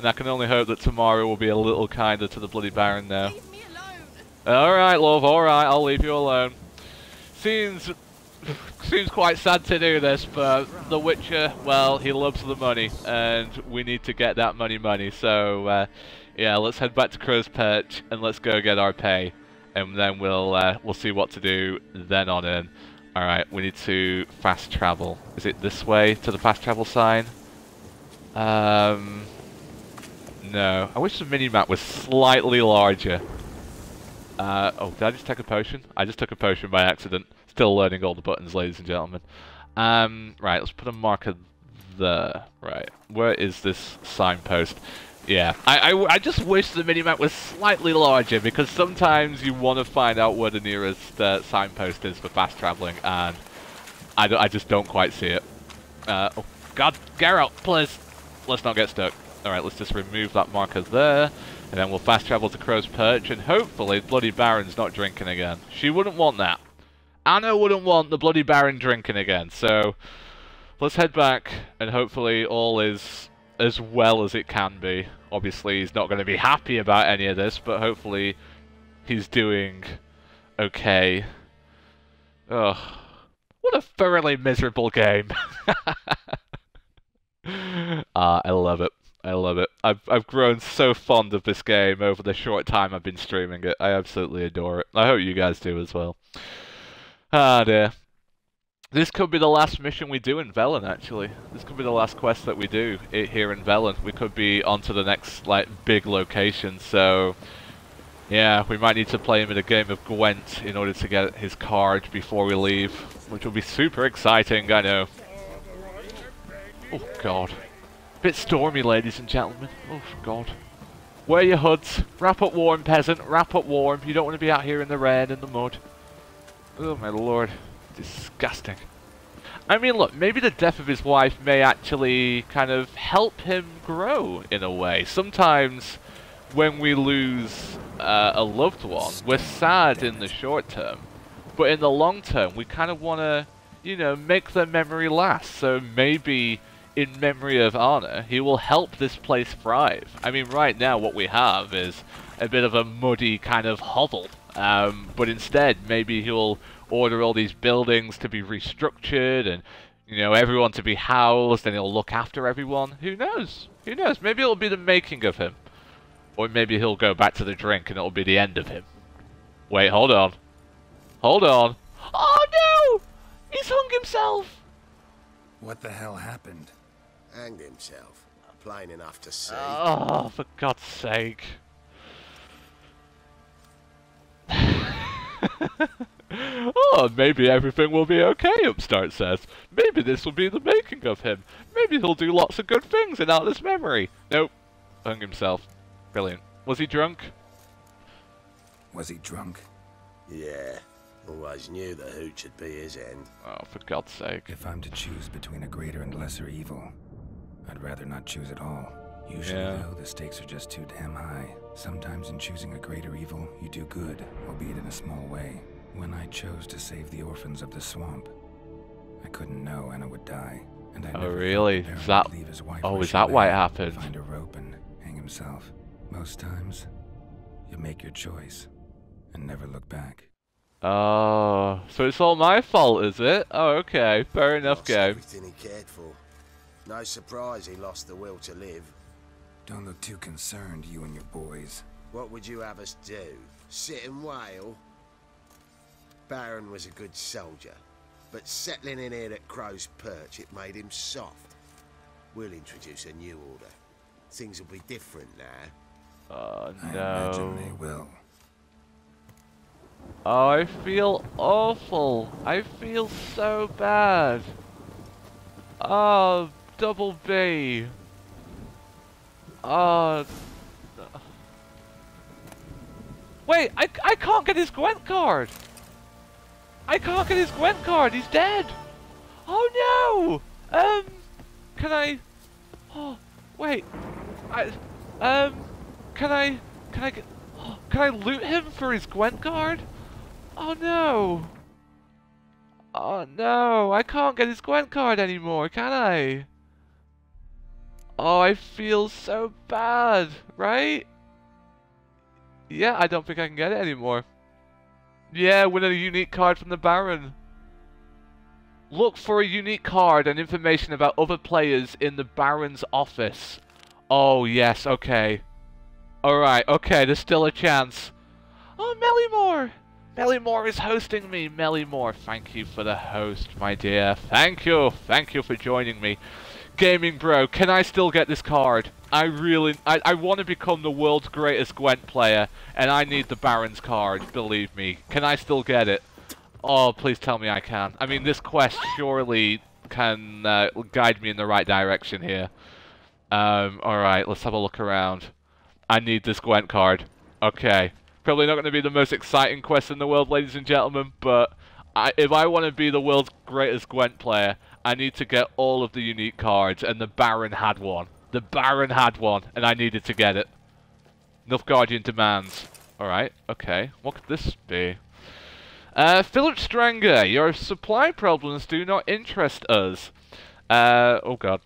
And I can only hope that tomorrow will be a little kinder to the Bloody Baron now. Alright, love, alright, I'll leave you alone. Seems quite sad to do this, but the Witcher, well, he loves the money, and we need to get that money, so yeah, let's head back to Crow's Perch, and let's go get our pay, and then we'll see what to do then on in. Alright, we need to fast travel. Is it this way, to the fast travel sign? No, I wish the mini-map was slightly larger. Oh, did I just take a potion? I just took a potion by accident. Still learning all the buttons, ladies and gentlemen. Right, let's put a marker there. Right, where is this signpost? Yeah, I just wish the minimap was slightly larger, because sometimes you want to find out where the nearest signpost is for fast travelling, and I just don't quite see it. Oh, God, Geralt, please! Let's not get stuck. Alright, let's just remove that marker there, and then we'll fast travel to Crow's Perch, and hopefully Bloody Baron's not drinking again. She wouldn't want that. Anna wouldn't want the Bloody Baron drinking again, so let's head back and hopefully all is as well as it can be. Obviously he's not going to be happy about any of this, but hopefully he's doing okay. Ugh. What a thoroughly miserable game. I love it. I love it. I've grown so fond of this game over the short time I've been streaming it. I absolutely adore it. I hope you guys do as well. Ah dear. This could be the last mission we do in Velen, actually. This could be the last quest that we do here in Velen. We could be on to the next, like, big location, so... yeah, we might need to play him in a game of Gwent in order to get his card before we leave, which will be super exciting, I know. Oh, God. Bit stormy, ladies and gentlemen. Oh, God. Wear your hoods. Wrap up warm, peasant. Wrap up warm. You don't want to be out here in the rain and the mud. Oh my lord, disgusting. I mean look, maybe the death of his wife may actually kind of help him grow in a way. Sometimes when we lose a loved one, we're sad in the short term. But in the long term, we kind of want to, you know, make their memory last. So maybe in memory of Anna, he will help this place thrive. I mean right now what we have is a bit of a muddy kind of hovel. But instead, maybe he'll order all these buildings to be restructured and, you know, everyone to be housed and he'll look after everyone. Who knows? Who knows? Maybe it'll be the making of him. Or maybe he'll go back to the drink and it'll be the end of him. Wait, hold on. Hold on. Oh no! He's hung himself! What the hell happened? Hanged himself. Plain enough to see. Oh, for God's sake. Oh, maybe everything will be okay, Upstart says. Maybe this will be the making of him. Maybe he'll do lots of good things in Anna's memory. Nope. Hung himself. Brilliant. Was he drunk? Was he drunk? Yeah. Always knew the hooch would be his end. Oh, for God's sake. If I'm to choose between a greater and lesser evil, I'd rather not choose at all. Usually, though, the stakes are just too damn high. Sometimes in choosing a greater evil, you do good, albeit in a small way. When I chose to save the orphans of the swamp, I couldn't know Anna would die. And I never Is that... leave his wife is that why it happened? Find a rope and hang himself. Most times, you make your choice and never look back. Oh, so it's all my fault, is it? Oh, okay. Fair enough, lost game. Everything he cared for. No surprise he lost the will to live. Don't look too concerned, you and your boys. What would you have us do? Sit and wail? Baron was a good soldier, but settling in here at Crow's Perch, it made him soft. We'll introduce a new order. Things will be different now. Oh, no. I imagine they will. Oh, I feel awful. I feel so bad. Oh, Double B. Wait, I can't get his Gwent card! I can't get his Gwent card, he's dead! Oh no! Can I... oh, wait... Can I get... oh, can I loot him for his Gwent card? Oh no! Oh no, I can't get his Gwent card anymore, can I? Oh, I feel so bad, right? Yeah, I don't think I can get it anymore. Yeah, win a unique card from the Baron. Look for a unique card and information about other players in the Baron's office. Oh, yes, okay. Alright, okay, there's still a chance. Oh, Mellymore! Mellymore is hosting me. Mellymore, thank you for the host, my dear. Thank you. Thank you for joining me. Gaming bro, can I still get this card? I want to become the world's greatest Gwent player, and I need the Baron's card, believe me. Can I still get it? Oh, please tell me I can. I mean, this quest surely can guide me in the right direction here. Alright, let's have a look around. I need this Gwent card. Okay. Probably not going to be the most exciting quest in the world, ladies and gentlemen, but if I want to be the world's greatest Gwent player, I need to get all of the unique cards, and the Baron had one. The Baron had one, and I needed to get it. Nilfgaardian demands. Alright, okay. What could this be? Philip Stranger, your supply problems do not interest us. Oh god.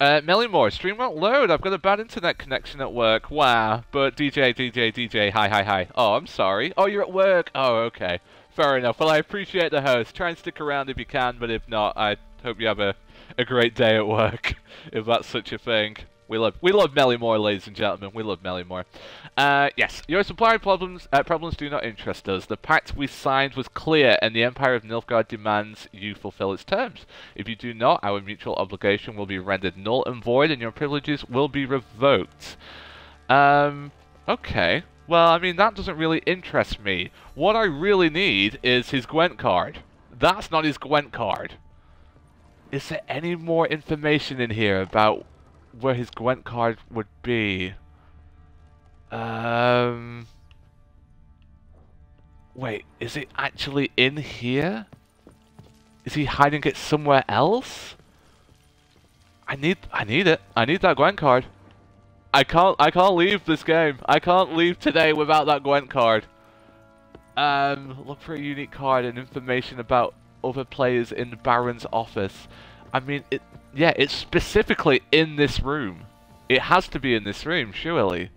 Mellymore, stream won't load. I've got a bad internet connection at work. Wow. But DJ, hi. Oh, I'm sorry. Oh, you're at work. Oh, okay. Fair enough. Well, I appreciate the host. Try and stick around if you can, but if not, I hope you have a great day at work, if that's such a thing. We love Mellymore, ladies and gentlemen. We love Mellymore. Yes, your supply problems do not interest us. The pact we signed was clear, and the Empire of Nilfgaard demands you fulfill its terms. If you do not, our mutual obligation will be rendered null and void, and your privileges will be revoked. Okay. Well, I mean, that doesn't really interest me. What I really need is his Gwent card. That's not his Gwent card. Is there any more information in here about where his Gwent card would be? Wait, is it actually in here? Is he hiding it somewhere else? I need it. I need that Gwent card. I can't leave this game. I can't leave today without that Gwent card. Look for a unique card and information about other players in the Baron's office. I mean, yeah, it's specifically in this room. It has to be in this room, surely.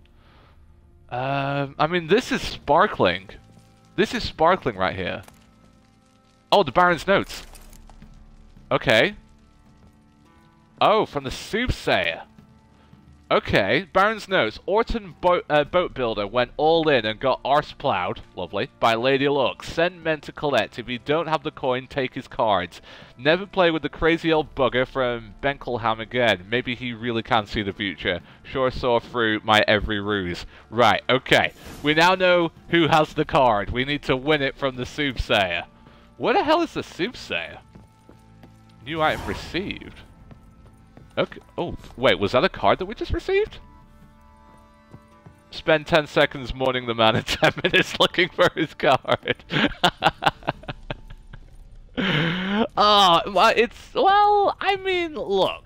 I mean, this is sparkling. This is sparkling right here. Oh, the Baron's notes. Okay. Oh, from the Soothsayer. Okay, Baron's notes. Orton Bo boat builder went all in and got arse plowed, lovely, by Lady Luck. Send men to collect. If you don't have the coin, take his cards. Never play with the crazy old bugger from Benkelham again. Maybe he really can see the future. Sure saw through my every ruse. Right, okay. We now know who has the card. We need to win it from the Soothsayer. Where the hell is the Soothsayer? New item received. Okay. Oh, wait, was that a card that we just received? Spend 10 seconds mourning the man and 10 minutes looking for his card. Well, I mean, look.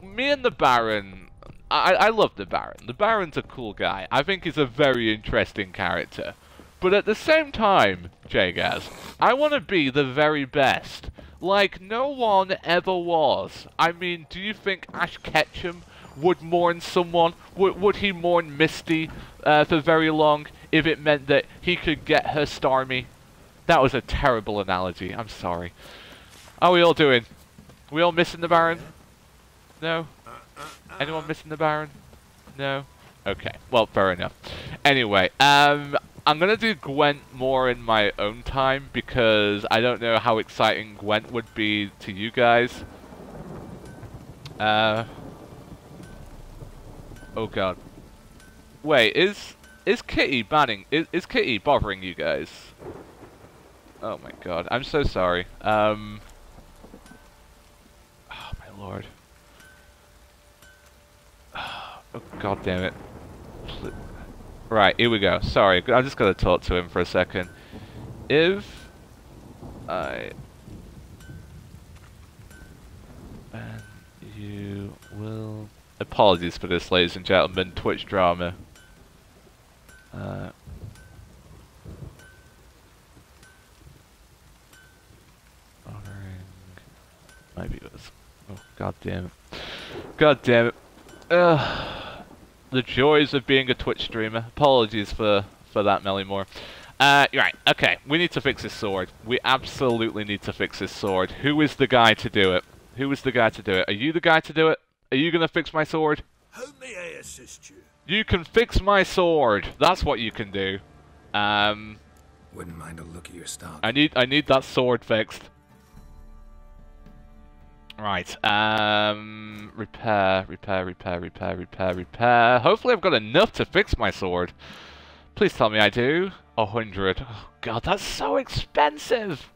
Me and the Baron, I love the Baron. The Baron's a cool guy. I think he's a very interesting character. But at the same time, J-Gaz, I want to be the very best. Like, no one ever was. I mean, do you think Ash Ketchum would mourn someone? Would he mourn Misty for very long if it meant that he could get her Starmie? That was a terrible analogy. I'm sorry. How are we all doing? We all missing the Baron? No? Anyone missing the Baron? No? Okay. Well, fair enough. Anyway, I'm going to do Gwent more in my own time, because I don't know how exciting Gwent would be to you guys. Oh god. Wait, is Kitty bothering you guys? Oh my god, I'm so sorry. Oh my lord. Oh god damn it. Right, here we go. Sorry, I'm just going to talk to him for a second. If I... And you will... Apologies for this, ladies and gentlemen. Twitch drama. Honoring my viewers. Oh, god damn it. God damn it. The joys of being a Twitch streamer. Apologies for that, Mellymore. Right, okay. We need to fix this sword. We absolutely need to fix this sword. Who is the guy to do it? Who is the guy to do it? Are you the guy to do it? Are you going to fix my sword? How may I assist you? You can fix my sword. That's what you can do. Wouldn't mind a look at your stock. I need that sword fixed. Right. Repair. Hopefully I've got enough to fix my sword. Please tell me I do. 100. Oh god, that's so expensive.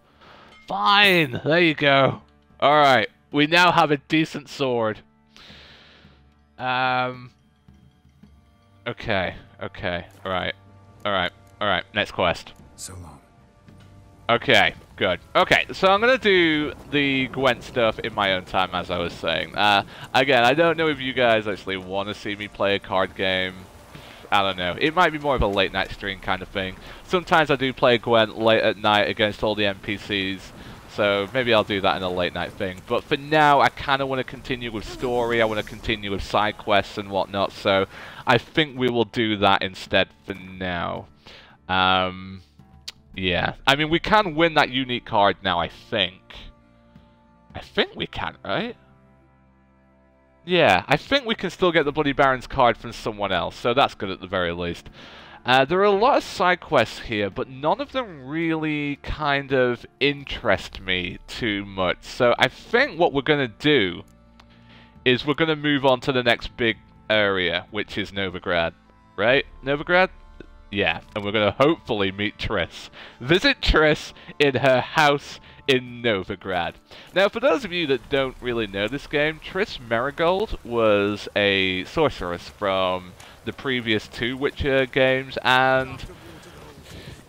Fine. There you go. All right. We now have a decent sword. Okay. All right. Next quest. So long. Okay. Good. Okay, so I'm going to do the Gwent stuff in my own time, as I was saying. Again, I don't know if you guys actually want to see me play a card game. I don't know. It might be more of a late night stream kind of thing. Sometimes I do play Gwent late at night against all the NPCs, so maybe I'll do that in a late night thing. But for now, I kind of want to continue with story. I want to continue with side quests and whatnot, so I think we will do that instead for now. Yeah, I mean, we can win that unique card now, I think. I think we can, right? Yeah, I think we can still get the Bloody Baron's card from someone else, so that's good at the very least. There are a lot of side quests here, but none of them really kind of interest me too much. So I think what we're going to do is we're going to move on to the next big area, which is Novigrad. Right? Novigrad? Yeah, and we're going to hopefully meet Triss. Visit Triss in her house in Novigrad. Now, for those of you that don't really know this game, Triss Merigold was a sorceress from the previous two Witcher games, and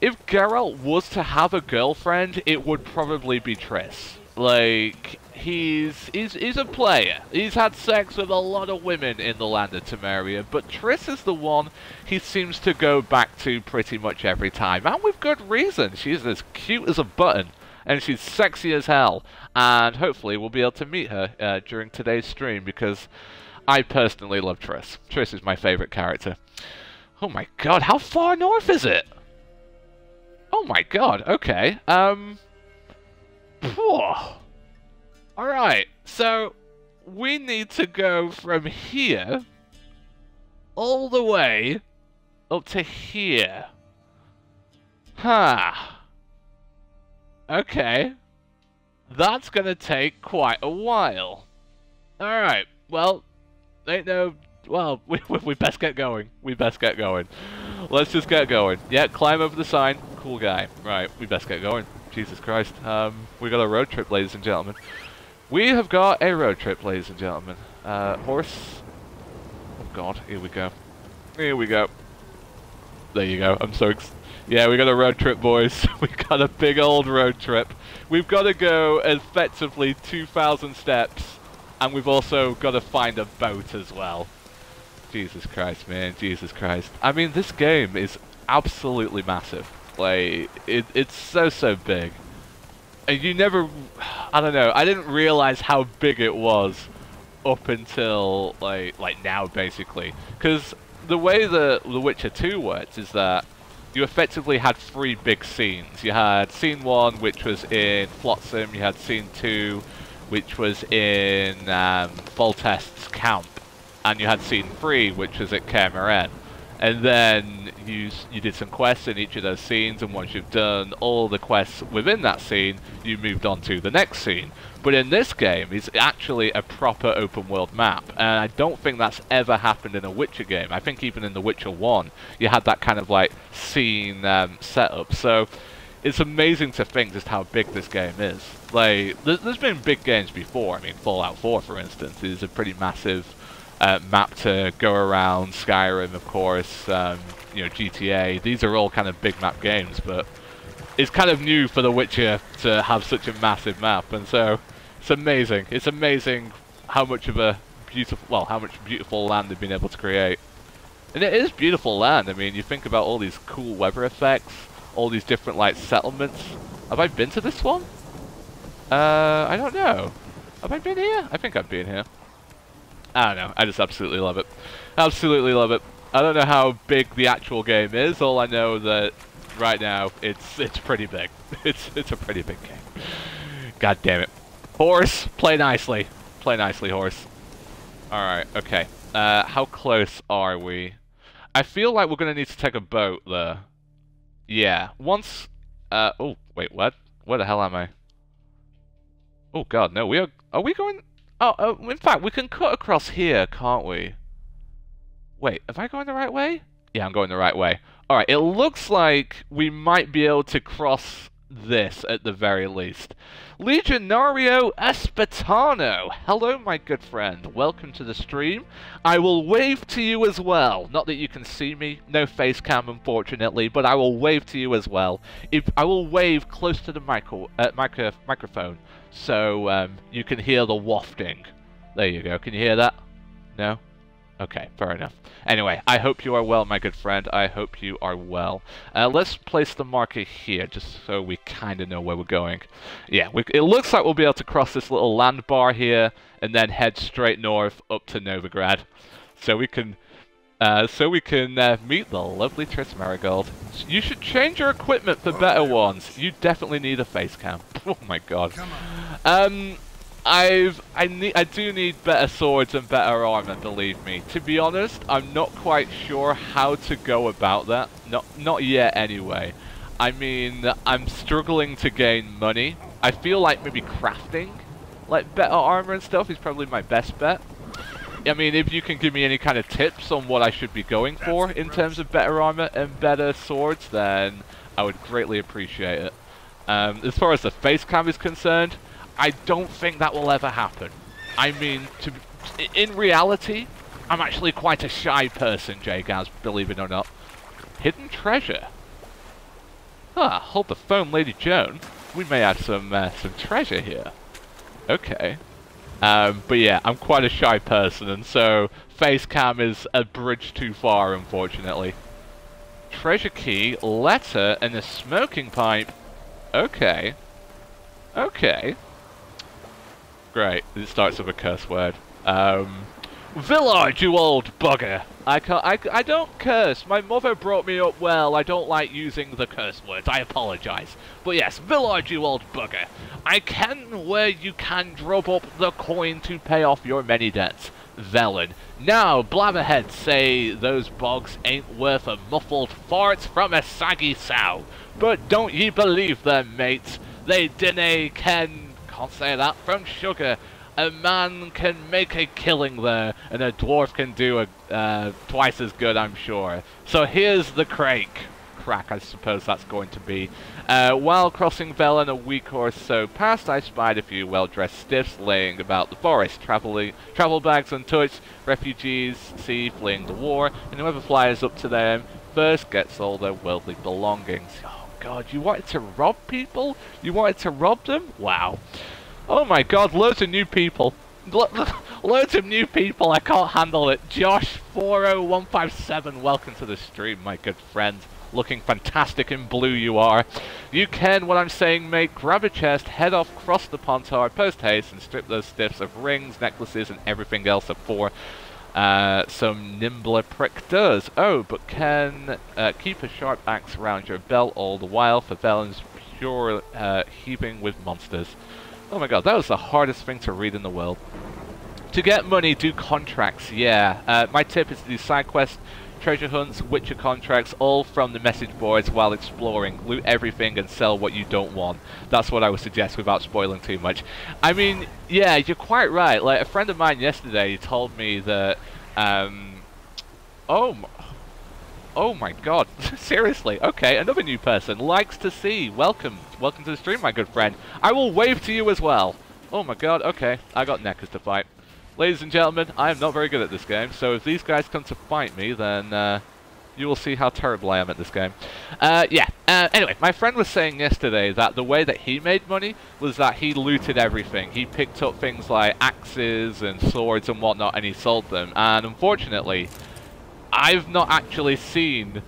if Geralt was to have a girlfriend, it would probably be Triss. Like, he's a player. He's had sex with a lot of women in the land of Temeria, but Triss is the one he seems to go back to pretty much every time, and with good reason. She's as cute as a button, and she's sexy as hell, and hopefully we'll be able to meet her during today's stream, because I personally love Triss. Triss is my favourite character. Oh my god, how far north is it? Oh my god, okay. Alright, so we need to go from here all the way up to here. Ha. Huh. Okay. That's gonna take quite a while. Alright, well, ain't no... Well, we best get going. We best get going. Let's just get going. Yeah, climb over the sign. Cool guy. Right, we best get going. Jesus Christ. We got a road trip, ladies and gentlemen. We have got a road trip, ladies and gentlemen. Horse. Oh god, here we go. Here we go. There you go. I'm so yeah, we got a road trip, boys. We got a big old road trip. We've got to go effectively 2,000 steps, and we've also got to find a boat as well. Jesus Christ, man. Jesus Christ. I mean, this game is absolutely massive. Like, it's so big. And you never... I don't know, I didn't realise how big it was up until, like now, basically. Because the way The Witcher 2 works is that you effectively had three big scenes. You had Scene 1, which was in Flotsam. You had Scene 2, which was in Foltest's camp. And you had Scene 3, which was at Caer Meren. And then you did some quests in each of those scenes, and once you've done all the quests within that scene, you moved on to the next scene. But in this game, it's actually a proper open world map, and I don't think that's ever happened in a Witcher game. I think even in The Witcher 1, you had that kind of like scene setup. So it's amazing to think just how big this game is. Like, there's been big games before. I mean, Fallout 4, for instance, is a pretty massive map to go around. Skyrim, of course, you know, GTA. These are all kind of big map games, but it's kind of new for The Witcher to have such a massive map, and so it's amazing. It's amazing how much of a beautiful, well, how much beautiful land they've been able to create. And it is beautiful land. I mean, you think about all these cool weather effects, all these different like settlements. Have I been to this one? I don't know. Have I been here? I think I've been here. I don't know. I just absolutely love it. Absolutely love it. I don't know how big the actual game is. All I know that right now it's pretty big. It's a pretty big game. God damn it. Horse, play nicely. Play nicely, horse. Alright, okay. How close are we? I feel like we're going to need to take a boat there. Yeah. Once... oh, wait, what? Where the hell am I? Oh, God, no, we are... Are we going... Oh, in fact, we can cut across here, can't we? Wait, am I going the right way? Yeah, I'm going the right way. Alright, it looks like we might be able to cross this at the very least. Legionario Espartano, hello my good friend, welcome to the stream. I will wave to you as well, not that you can see me, no face cam unfortunately, but I will wave to you as well. If I will wave close to the microphone so you can hear the wafting. There you go, can you hear that? No? Okay, fair enough. Anyway, I hope you are well, my good friend. I hope you are well. Let's place the marker here, just so we kind of know where we're going. Yeah, it looks like we'll be able to cross this little land bar here, and then head straight north up to Novigrad, so we can, meet the lovely Triss Merigold. You should change your equipment for better ones. You definitely need a face cam. Oh my god. I do need better swords and better armor, believe me. To be honest, I'm not quite sure how to go about that. Not yet, anyway. I mean, I'm struggling to gain money. I feel like maybe crafting, like better armor and stuff, is probably my best bet. I mean, if you can give me any kind of tips on what I should be going for in terms of better armor and better swords, then I would greatly appreciate it. As far as the face cam is concerned, I don't think that will ever happen. I mean, in reality, I'm actually quite a shy person, J-Gaz, believe it or not. Hidden treasure. Ah, hold the phone, Lady Joan. We may have some treasure here. Okay. But yeah, I'm quite a shy person, and so facecam is a bridge too far, unfortunately. Treasure key, letter, and a smoking pipe. Okay. Okay. Great, it starts with a curse word. Villard, you old bugger! I don't curse. My mother brought me up well. I don't like using the curse words. I apologise. But yes, Villard, you old bugger. I can where you can drop up the coin to pay off your many debts, Velen. Now, blabberheads say those bogs ain't worth a muffled fart from a saggy sow. But don't ye believe them, mates. They dinna ken... Can't say that from sugar. A man can make a killing there, and a dwarf can do a twice as good, I'm sure. So here's the crack, I suppose that's going to be. While crossing Velen a week or so past, I spied a few well-dressed stiffs laying about the forest, travel bags untouched, refugees, sea fleeing the war, and whoever flies up to them first gets all their worldly belongings. God, you wanted to rob people? You wanted to rob them? Wow. Oh my god, loads of new people. Loads of new people, I can't handle it. Josh40157, welcome to the stream, my good friend. Looking fantastic in blue you are. You can, what I'm saying, mate, grab a chest, head off, cross the Pontar, post haste, and strip those stiffs of rings, necklaces, and everything else up for... some nimbler prick does. Oh, but can keep a sharp axe round your belt all the while for Velen's pure heaving with monsters. Oh my god, that was the hardest thing to read in the world. To get money, do contracts, yeah. My tip is to do side quests, treasure hunts, Witcher contracts, all from the message boards while exploring. Loot everything and sell what you don't want. That's what I would suggest without spoiling too much. I mean, yeah, you're quite right. Like, a friend of mine yesterday told me that, oh my god, seriously, okay, another new person, likes to see, welcome to the stream, my good friend. I will wave to you as well. Oh my god, okay, I got knackers to fight. Ladies and gentlemen, I am not very good at this game, so if these guys come to fight me, then you will see how terrible I am at this game. Anyway, my friend was saying yesterday that the way that he made money was that he looted everything. He picked up things like axes and swords and whatnot, and he sold them. And unfortunately, I've not actually seen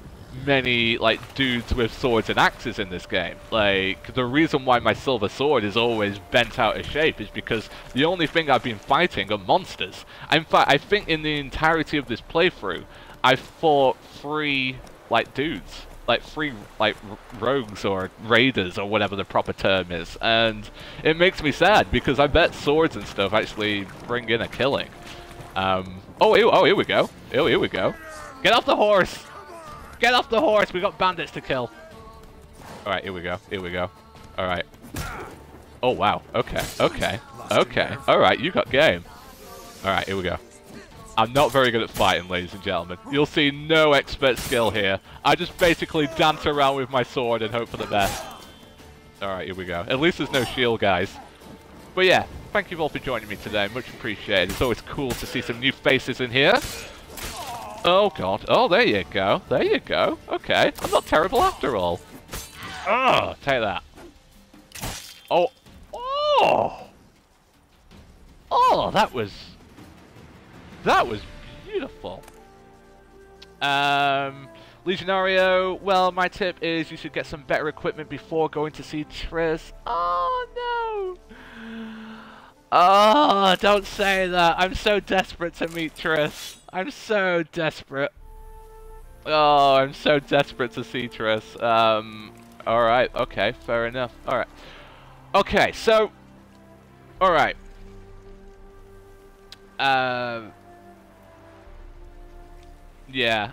many, like, dudes with swords and axes in this game. Like, the reason why my silver sword is always bent out of shape is because the only thing I've been fighting are monsters. In fact, I think in the entirety of this playthrough, I've fought 3, like, dudes. Like, 3, like, rogues or raiders or whatever the proper term is. And it makes me sad because I bet swords and stuff actually bring in a killing. Oh, here we go. Oh, here we go. Get off the horse! Get off the horse! We got bandits to kill. Alright, here we go. Here we go. Alright. Oh, wow. Okay. Okay. Okay. Alright, you got game. Alright, here we go. I'm not very good at fighting, ladies and gentlemen. You'll see no expert skill here. I just basically dance around with my sword and hope for the best. Alright, here we go. At least there's no shield, guys. But yeah, thank you all for joining me today. Much appreciated. It's always cool to see some new faces in here. Oh, God. Oh, there you go. There you go. Okay. I'm not terrible after all. Oh, take that. Oh. Oh! Oh, that was... that was beautiful. Legionario, well, my tip is you should get some better equipment before going to see Triss. Oh, no! Oh, don't say that. I'm so desperate to meet Triss. I'm so desperate. Oh, I'm so desperate to see Triss. Alright, okay, fair enough. Alright. Okay, so... alright. Yeah,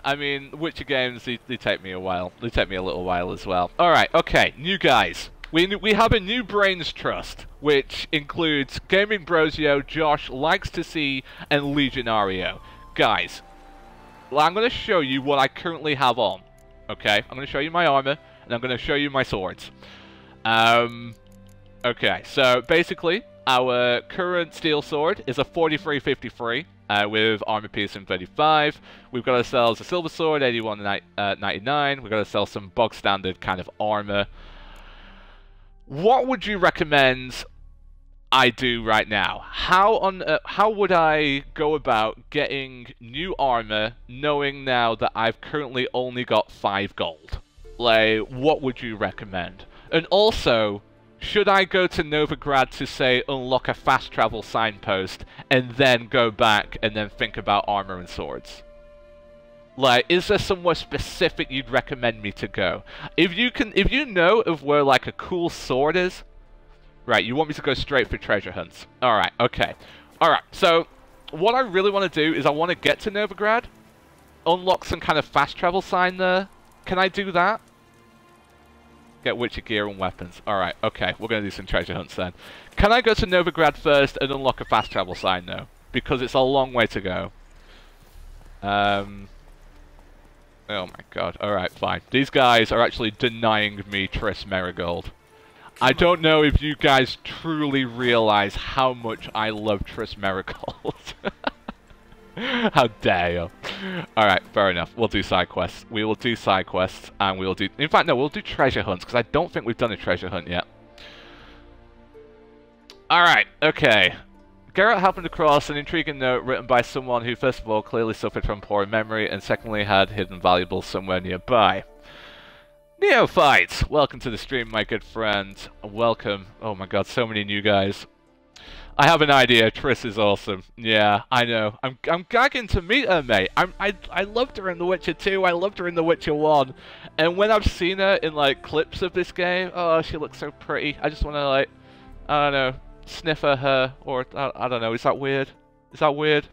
I mean, Witcher games, they take me a while. They take me a little while as well. Alright, okay, new guys. We have a new brains trust, which includes Gaming Brosio, Josh, Likes to See, and Legionario. Guys, I'm going to show you what I currently have on, okay? I'm going to show you my armor, and I'm going to show you my swords. Okay, so basically, our current steel sword is a 4353 with armor piercing 35. We've got ourselves a silver sword, 8199. We've got ourselves some bog-standard kind of armor. What would you recommend... I do right now? How would I go about getting new armor, knowing now that I've currently only got 5 gold? Like, what would you recommend? And also, should I go to Novigrad to, say, unlock a fast travel signpost, and then go back and then think about armor and swords? Like, is there somewhere specific you'd recommend me to go? If you know of where, like, a cool sword is. Right, you want me to go straight for treasure hunts. Alright, okay. Alright, so what I really want to do is I want to get to Novigrad, unlock some kind of fast travel sign there. Can I do that? Get Witcher gear and weapons. Alright, okay, we're going to do some treasure hunts then. Can I go to Novigrad first and unlock a fast travel sign though? Because it's a long way to go. Oh my god, alright, fine. These guys are actually denying me Triss Merigold. I don't know if you guys truly realize how much I love Triss Merigold. How dare you. Alright, fair enough. We'll do side quests. We will do side quests, and we'll do... in fact, no, we'll do treasure hunts, because I don't think we've done a treasure hunt yet. Alright, okay. Geralt happened across an intriguing note written by someone who, first of all, clearly suffered from poor memory, and secondly, had hidden valuables somewhere nearby. Neophytes! Welcome to the stream, my good friend. Welcome. Oh my god, so many new guys. I have an idea. Triss is awesome. Yeah, I know. I'm gagging to meet her, mate. I loved her in The Witcher 2. I loved her in The Witcher 1. And when I've seen her in, like, clips of this game, oh, she looks so pretty. I just want to, like, I don't know, sniff at her, or, I don't know, is that weird? Is that weird?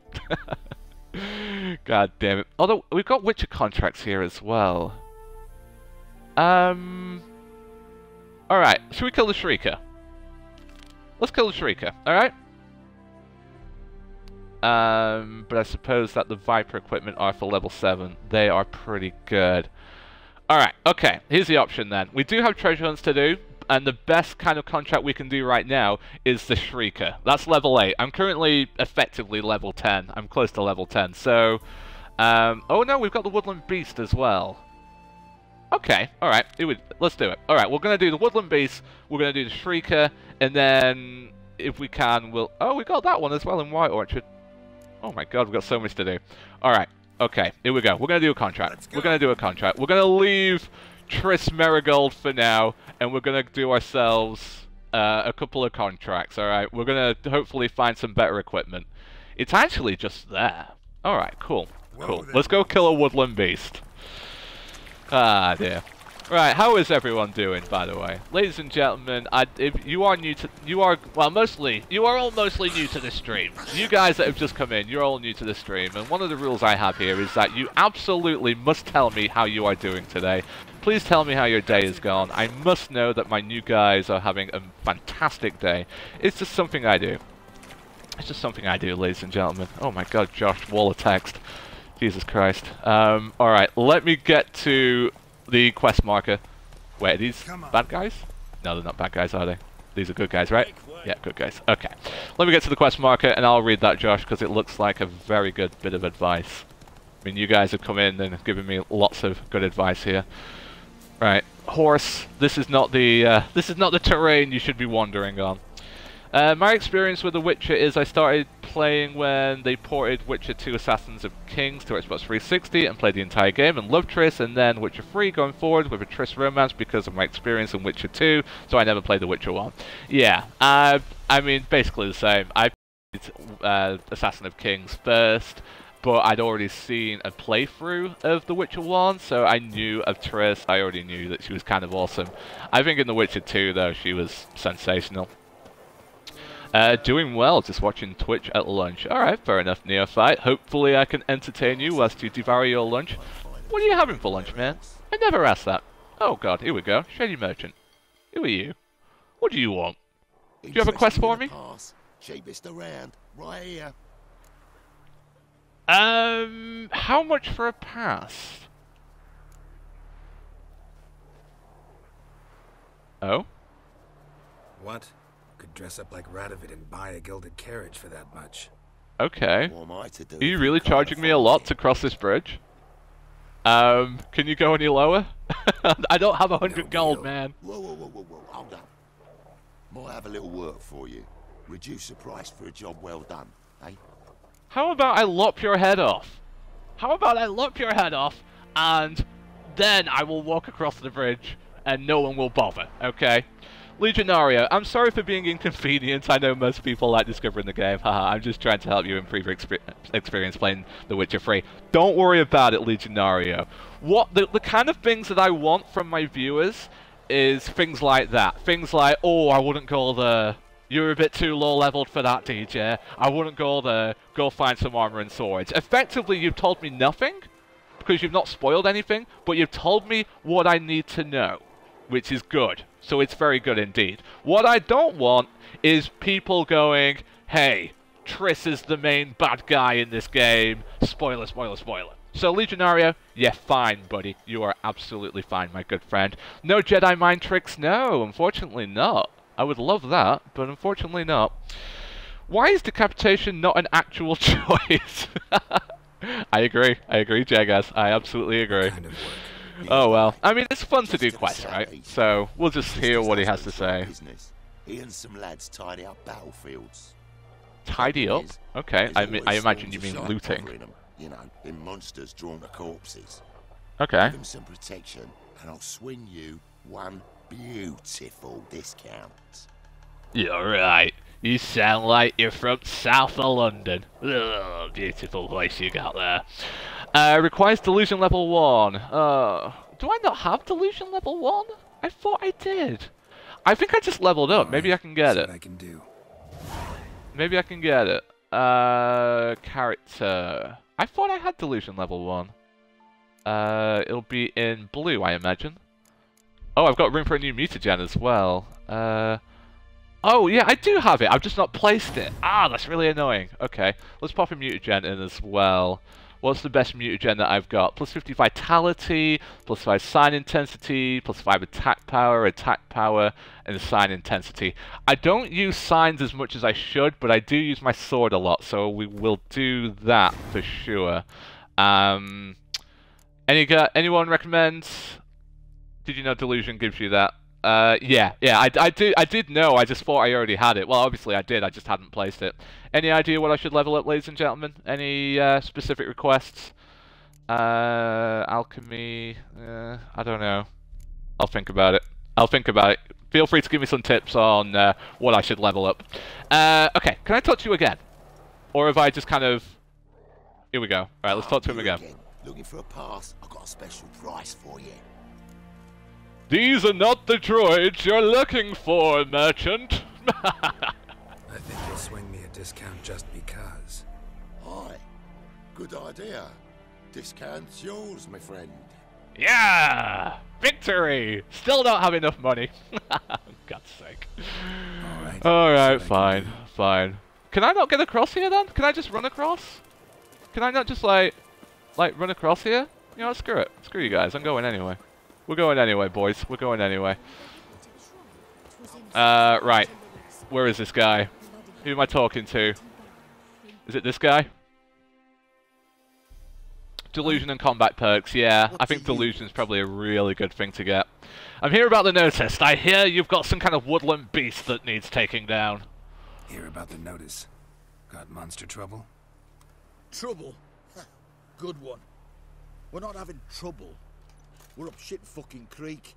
God damn it. Although, we've got Witcher contracts here as well. Alright, should we kill the Shrieker? Let's kill the Shrieker, alright? But I suppose that the Viper equipment are for level 7. They are pretty good. Alright, okay, here's the option then. We do have treasure hunts to do, and the best kind of contract we can do right now is the Shrieker. That's level 8. I'm currently effectively level 10. I'm close to level 10, so... oh no, we've got the Woodland Beast as well. Okay, alright, let's do it. Alright, we're going to do the Woodland Beast, we're going to do the Shrieker, and then, if we can, we'll... oh, we got that one as well in White Orchard. Oh my god, we've got so much to do. Alright, Okay, here we go. We're going to do a contract. We're going to do a contract. We're going to leave Triss Merigold for now, and we're going to do ourselves a couple of contracts, alright? We're going to hopefully find some better equipment. It's actually just there. Alright, cool. Cool. Let's go kill a woodland beast. Ah, dear. Right, how is everyone doing, by the way? Ladies and gentlemen, if you are new to... You are all mostly new to this stream. You guys that have just come in, you're all new to the stream. And one of the rules I have here is that you absolutely must tell me how you are doing today. Please tell me how your day has gone. I must know that my new guys are having a fantastic day. It's just something I do. It's just something I do, ladies and gentlemen. Oh my god, Josh, wall of text. Jesus Christ. Alright, let me get to... the quest marker. Wait, are these bad guys? No, they're not bad guys, are they? These are good guys, right? Yeah, good guys. Okay. Let me get to the quest marker, and I'll read that, Josh, because it looks like a very good bit of advice. I mean, you guys have come in and given me lots of good advice here. Right, horse. This is not the terrain you should be wandering on. My experience with The Witcher is I started playing when they ported Witcher 2 Assassins of Kings to Xbox 360 and played the entire game and loved Triss, and then Witcher 3 going forward with a Triss romance because of my experience in Witcher 2, so I never played The Witcher 1. Yeah, I mean, basically the same. I played Assassin of Kings first, but I'd already seen a playthrough of The Witcher 1, so I knew of Triss. I already knew that she was kind of awesome. I think in The Witcher 2, though, she was sensational. Doing well, just watching Twitch at lunch. Alright, fair enough, Neophyte. Hopefully I can entertain you whilst you devour your lunch. What are you having for lunch, man? I never asked that. Oh god, here we go. Shady Merchant. Who are you? What do you want? Do you have a quest for me? Cheapest around, right here. How much for a pass? Oh? What? Could dress up like Radovid and buy a gilded carriage for that much. Okay. Are you really charging me a lot to cross this bridge? Can you go any lower? I don't have 100 gold, man. Whoa, hold up. Might have a little work for you. Reduce the price for a job well done, eh? How about I lop your head off? How about I lop your head off and then I will walk across the bridge and no one will bother, okay? Legionario, I'm sorry for being inconvenient. I know most people like discovering the game. Haha, I'm just trying to help you improve your experience playing The Witcher 3. Don't worry about it, Legionario. What the kind of things that I want from my viewers is things like that. Things like, oh, I wouldn't go there. You're a bit too low-leveled for that, DJ. I wouldn't go there. Go find some armor and swords. Effectively, you've told me nothing because you've not spoiled anything, but you've told me what I need to know, which is good. So it's very good indeed. What I don't want is people going, hey, Triss is the main bad guy in this game. Spoiler, spoiler, spoiler. So Legionario, yeah, fine, buddy. You are absolutely fine, my good friend. No Jedi mind tricks? No, unfortunately not. I would love that, but unfortunately not. Why is decapitation not an actual choice? I agree, J-Gaz. I absolutely agree. Oh well, I mean it's fun to do quests, right? So we'll just hear what he has to say. He and some lads tidy up battlefields. Tidy up? Okay, I mean I imagine you mean looting. You know, in monsters drawn to corpses. Okay. Give them some protection, and I'll swing you one beautiful discount. You're right. You sound like you're from south of London. Oh, beautiful voice you got there. Requires delusion level 1. Do I not have delusion level 1? I thought I did. I think I just leveled up. Maybe I can get it. Maybe I can get it. Character. I thought I had delusion level 1. It'll be in blue, I imagine. Oh, I've got room for a new mutagen as well. Oh, yeah, I do have it. I've just not placed it. Ah, that's really annoying. Okay, let's pop a mutagen in as well. What's the best mutagen that I've got? Plus 50 vitality, plus 5 sign intensity, plus 5 attack power, and sign intensity. I don't use signs as much as I should, but I do use my sword a lot, so we will do that for sure. Anyone recommends? Did you know Delusion gives you that? Yeah, I did know, I just thought I already had it. Well, obviously I did, I just hadn't placed it. Any idea what I should level up, ladies and gentlemen? Any specific requests? Alchemy, I don't know. I'll think about it. Feel free to give me some tips on what I should level up. Okay, can I touch you again? Or have I just kind of... Here we go. Alright, let's talk to him again. Looking for a pass? I've got a special price for you. These are not the droids you're looking for, merchant. I think you'll swing me a discount just because. Aye. Good idea. Discount's yours, my friend. Yeah! Victory! Still don't have enough money. God's sake. Alright, fine. Can I not get across here then? Can I just run across? Can I not just like run across here? You know, screw it. Screw you guys. I'm going anyway. We're going anyway, boys. We're going anyway. Right. Where is this guy? Who am I talking to? Is it this guy? Delusion and combat perks, yeah. I think delusion's probably a really good thing to get. I'm here about the notice. I hear you've got some kind of woodland beast that needs taking down. Hear about the notice. Got monster trouble? Trouble? Good one. We're not having trouble. We're up shit fucking creek.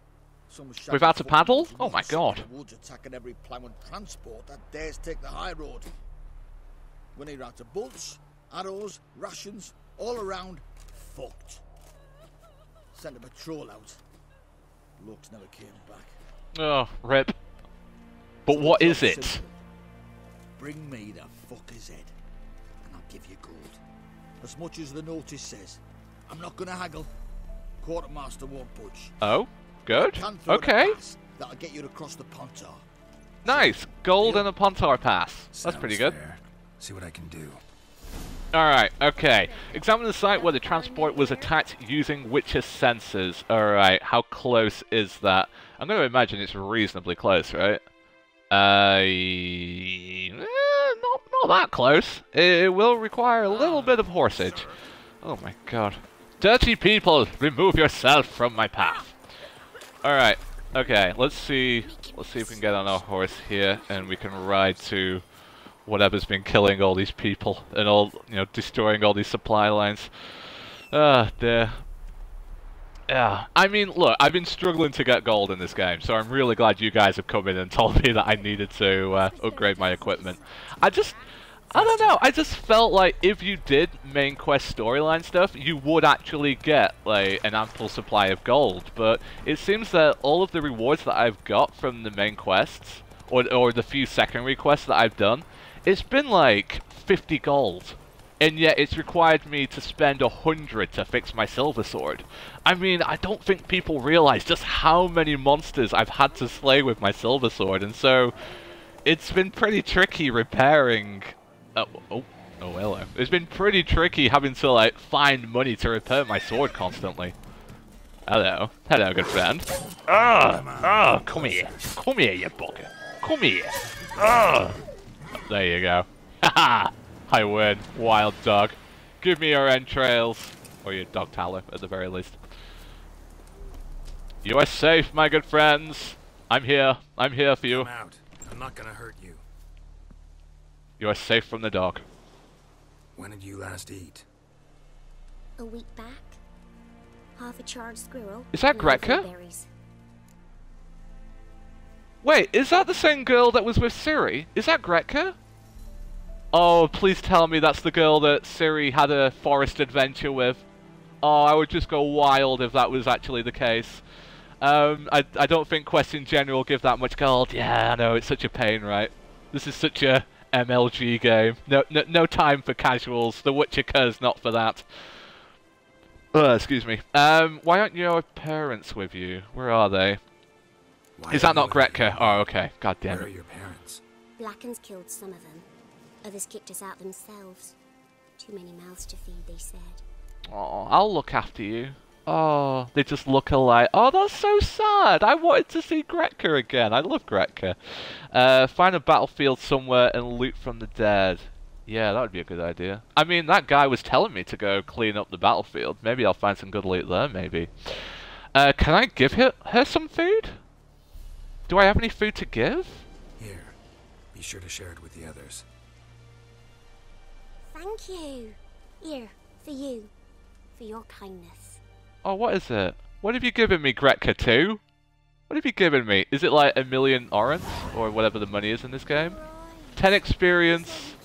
We've had to paddle? Oh my god. Woods attacking every ploughman transport that dares take the high road. When he out of bolts, arrows, rations, all around, fucked. Sent a patrol out. Looks never came back. Oh, rip. But so what is it? Simple. Bring me the fucker's head, and I'll give you gold. As much as the notice says. I'm not gonna haggle. Quartermaster won't budge. Oh, good. Okay. That'll get you across the Pontar. Nice. Gold and a Pontar pass. That's pretty good. See what I can do. Alright, okay. Examine the site where the transport was attacked using Witcher sensors. Alright, how close is that? I'm going to imagine it's reasonably close, right? Not that close. It will require a little bit of horsage. Oh my god. Dirty people, remove yourself from my path. Alright, okay, let's see if we can get on our horse here and we can ride to whatever's been killing all these people and all, you know, destroying all these supply lines. Ah, dear. Yeah, I mean, look, I've been struggling to get gold in this game, so I'm really glad you guys have come in and told me that I needed to upgrade my equipment. I don't know, I just felt like if you did main quest storyline stuff, you would actually get, like, an ample supply of gold, but it seems that all of the rewards that I've got from the main quests, or the few secondary quests that I've done, it's been like 50 gold, and yet it's required me to spend 100 to fix my silver sword. I mean, I don't think people realise just how many monsters I've had to slay with my silver sword, and so it's been pretty tricky repairing... Oh, hello. It's been pretty tricky having to, like, find money to repair my sword constantly. Hello. Hello, good friend. Ah, come here. Come here, you bugger. Come here. Ah. There you go. Haha! I win, wild dog. Give me your entrails. Or your dog tallow, at the very least. You are safe, my good friends. I'm here. I'm here for you. I'm out. I'm not gonna hurt you. You are safe from the dog. When did you last eat? A week back. Half a charred squirrel. Is that Gretka? Wait, is that the same girl that was with Siri? Is that Gretka? Oh, please tell me that's the girl that Siri had a forest adventure with. Oh, I would just go wild if that was actually the case. I don't think quests in general give that much gold. Yeah, I know, it's such a pain, right? This is such a MLG game. No time for casuals. The Witcher curse not for that. Excuse me. Why aren't your parents with you? Where are they? Is that not Gretka? Oh, okay. God damn it. Where are your parents? Blacken's killed some of them. Others kicked us out themselves. Too many mouths to feed, they said. Oh, I'll look after you. Oh, they just look alike. Oh, that's so sad. I wanted to see Gretka again. I love Gretka. Find a battlefield somewhere and loot from the dead. Yeah, that would be a good idea. I mean, that guy was telling me to go clean up the battlefield. Maybe I'll find some good loot there, maybe. Can I give her some food? Do I have any food to give? Here, be sure to share it with the others. Thank you. Here, for you. for your kindness. Oh, what is it? What have you given me, Gretka 2? What have you given me? Is it like a million orants? Or whatever the money is in this game? 10 experience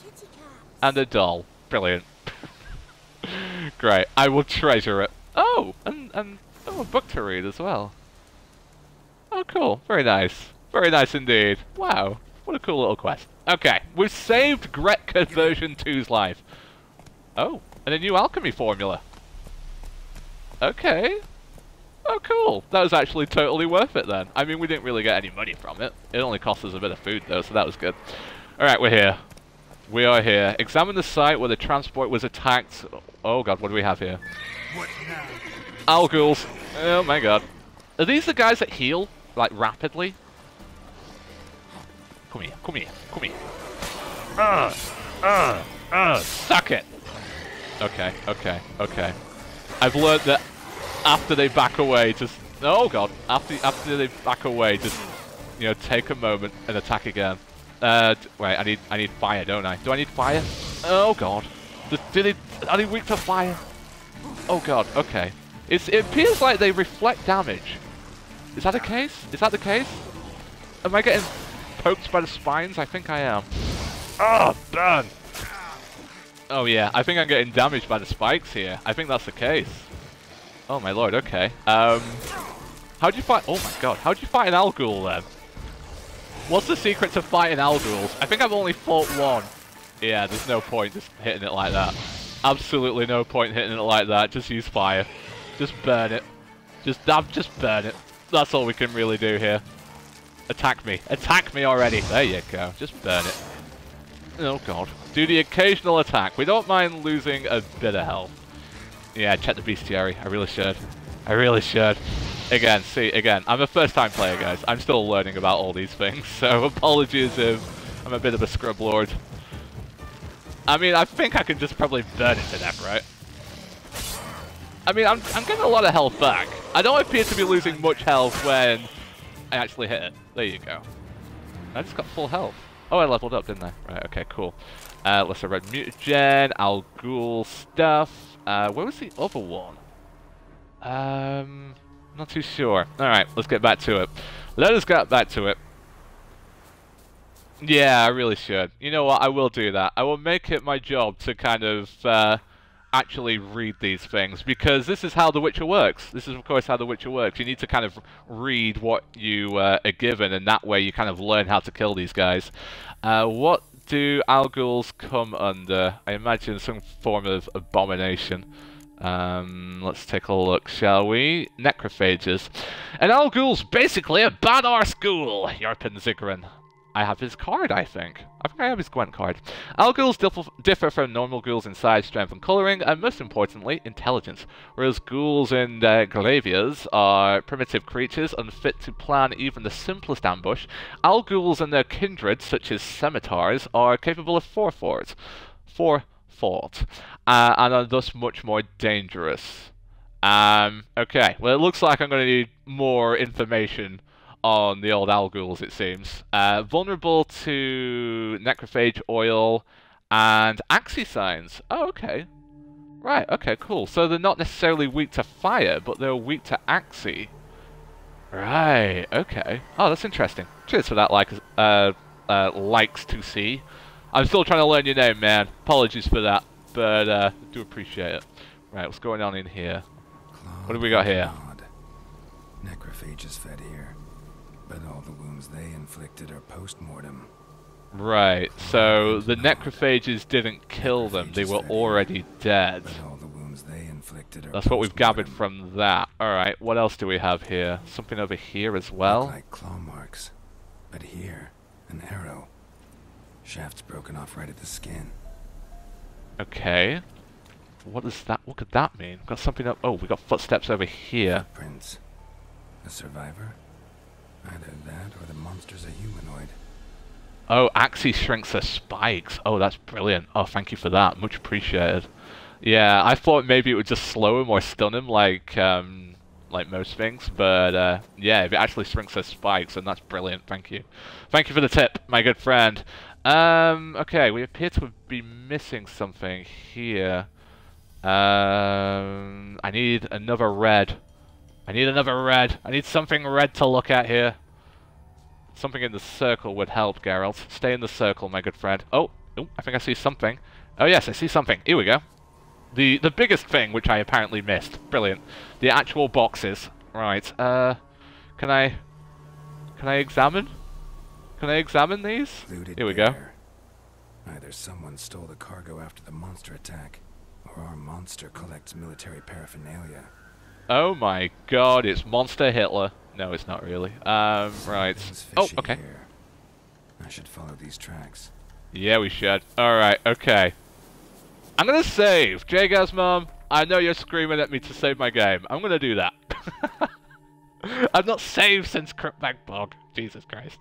and a doll. Brilliant. Great. I will treasure it. Oh! And a book to read as well. Oh, cool. Very nice. Very nice indeed. Wow. What a cool little quest. Okay. We've saved Gretka version 2's life. Oh. And a new alchemy formula. Okay. Oh, cool. That was actually totally worth it then. I mean, we didn't really get any money from it. It only cost us a bit of food though, so that was good. Alright, we're here. We are here. Examine the site where the transport was attacked. Oh god, what do we have here? Alghouls. Oh my god. Are these the guys that heal, like, rapidly? Come here, come here, come here. Suck it! Okay, okay, okay. I've learned that after they back away, just... Oh god. After they back away, just, you know, take a moment and attack again. Wait, I need fire, don't I? Do I need fire? Oh god. Are they weak to fire? Oh god, okay. It appears like they reflect damage. Is that the case? Is that the case? Am I getting poked by the spines? I think I am. Oh, burn! Oh yeah, I think I'm getting damaged by the spikes here. I think that's the case. Oh my lord, okay. How do you fight? Oh my god, how do you fight an Alghoul then? What's the secret to fighting Alghouls? I think I've only fought one. Yeah, there's no point just hitting it like that. Absolutely no point hitting it like that. Just use fire. Just burn it. Just burn it. That's all we can really do here. Attack me. Attack me already. There you go. Just burn it. Oh god. Do the occasional attack. We don't mind losing a bit of health. Yeah, check the bestiary. I really should. I really should. Again, see, again, I'm a first-time player, guys. I'm still learning about all these things, so apologies if I'm a bit of a scrub lord. I mean, I think I can just probably burn it to death, right? I mean, I'm getting a lot of health back. I don't appear to be losing much health when I actually hit it. There you go. I just got full health. Oh, I leveled up, didn't I? Right, okay, cool. Let's read mutagen, Alghoul stuff. Where was the other one? Not too sure. Alright, let's get back to it. Let us get back to it. Yeah, I really should. You know what, I will do that. I will make it my job to kind of actually read these things, because this is how The Witcher works. This is, of course, how The Witcher works. You need to kind of read what you are given, and that way you kind of learn how to kill these guys. What do Alghouls come under? I imagine some form of abomination. Let's take a look, shall we? Necrophages. An Alghoul's basically a bad-arse ghoul, Yarpin Ziggurin. I have his card, I think. I think I have his Gwent card. Alghouls differ from normal ghouls in size, strength and colouring, and most importantly, intelligence. Whereas ghouls and glavias are primitive creatures unfit to plan even the simplest ambush, Alghouls and their kindred, such as scimitars, are capable of forethought, and are thus much more dangerous. Okay, well, it looks like I'm going to need more information on the old Alghouls, it seems. Vulnerable to necrophage oil and Axii signs. Oh, okay. Right, okay, cool. So they're not necessarily weak to fire, but they're weak to Axii. Right, okay. Oh, that's interesting. Cheers for that, likes to see. I'm still trying to learn your name, man. Apologies for that, but I do appreciate it. Right, what's going on in here? What do we got here? Necrophages fed here. But all the wounds they inflicted are post-mortem. Right, so the necrophages didn't kill them, they were already dead. That's what we've gathered from that. Alright, what else do we have here? Something over here as well? Like claw marks, but here, an arrow. Shaft's broken off right at the skin. Okay. What is that? What could that mean? We've got something up... Oh, we got footsteps over here. Footprints. A survivor? Either that or the monster's a humanoid. Oh, Axii shrinks her spikes. Oh, that's brilliant. Oh, thank you for that. Much appreciated. Yeah, I thought maybe it would just slow him or stun him like most things, but yeah, if it actually shrinks her spikes, then that's brilliant. Thank you. Thank you for the tip, my good friend. Okay, we appear to be missing something here. I need another red. I need another red. I need something red to look at here. Something in the circle would help, Geralt. Stay in the circle, my good friend. Oh, I think I see something. Oh yes, I see something. Here we go. The biggest thing, which I apparently missed. Brilliant. The actual boxes. Right. Can I examine? Can I examine these? Here we go. Either someone stole the cargo after the monster attack, or our monster collects military paraphernalia. Oh my god, it's Monster Hitler. No, it's not really. Right. Oh, okay. Here. I should follow these tracks. Yeah, we should. Alright, okay. I'm gonna save. J-Gaz mom, I know you're screaming at me to save my game. I'm gonna do that. I've not saved since Cryptbank Bog. Jesus Christ.